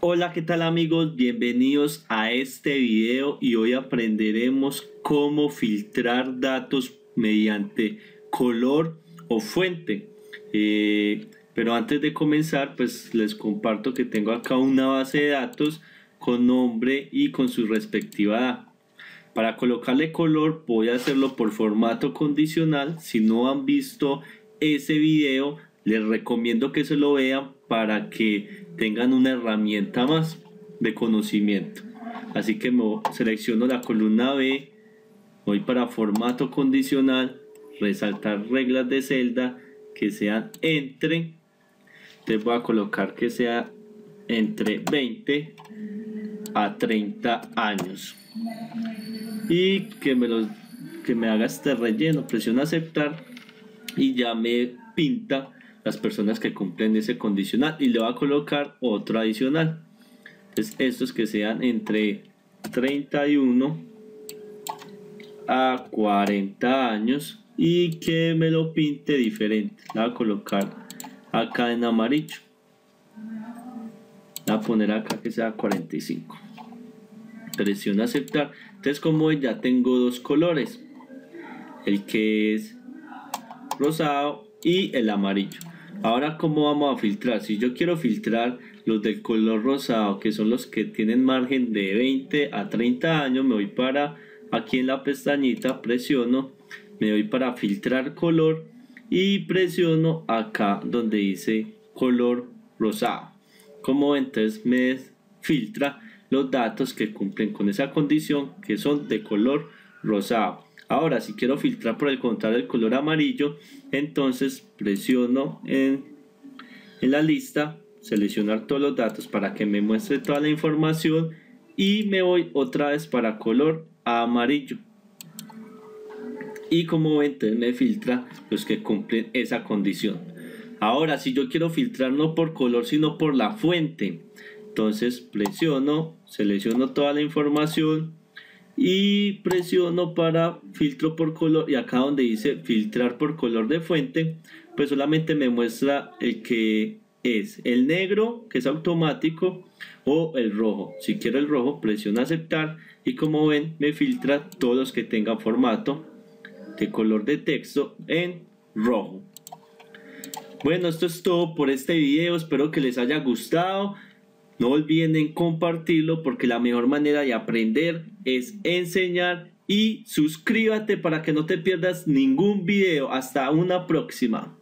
Hola, ¿qué tal amigos? Bienvenidos a este video y hoy aprenderemos cómo filtrar datos mediante color o fuente. Pero antes de comenzar, pues les comparto que tengo acá una base de datos con nombre y con su respectiva edad. Para colocarle color voy a hacerlo por formato condicional. Si no han visto ese video, les recomiendo que se lo vean para que tengan una herramienta más de conocimiento. Así que selecciono la columna B, voy para formato condicional, resaltar reglas de celda que sean entre. Entonces voy a colocar que sea entre 20 a 30 años y que me haga este relleno. Presiono aceptar y ya me pinta las personas que cumplen ese condicional, y le va a colocar otro adicional. Entonces estos que sean entre 31 a 40 años y que me lo pinte diferente. Le voy a colocar acá en amarillo, le voy a poner acá que sea 45. Presiono aceptar. Entonces como ya tengo dos colores, el que es rosado y el amarillo. Ahora, ¿cómo vamos a filtrar? Si yo quiero filtrar los del color rosado, que son los que tienen margen de 20 a 30 años, me voy para aquí en la pestañita, presiono, me voy para filtrar color y presiono acá donde dice color rosado. Como ven, entonces me filtra los datos que cumplen con esa condición, que son de color rosado. Ahora, si quiero filtrar por el contrario el color amarillo, entonces presiono en la lista, seleccionar todos los datos para que me muestre toda la información, y me voy otra vez para color amarillo. Y como ven, entonces me filtra los que cumplen esa condición. Ahora, si yo quiero filtrar no por color, sino por la fuente, entonces presiono, selecciono toda la información y presiono para filtro por color, y acá donde dice filtrar por color de fuente, pues solamente me muestra el que es el negro, que es automático, o el rojo. Si quiero el rojo, presiono aceptar y como ven me filtra todos los que tengan formato de color de texto en rojo. Bueno, esto es todo por este video, espero que les haya gustado. No olviden compartirlo, porque la mejor manera de aprender es enseñar, y suscríbete para que no te pierdas ningún video. Hasta una próxima.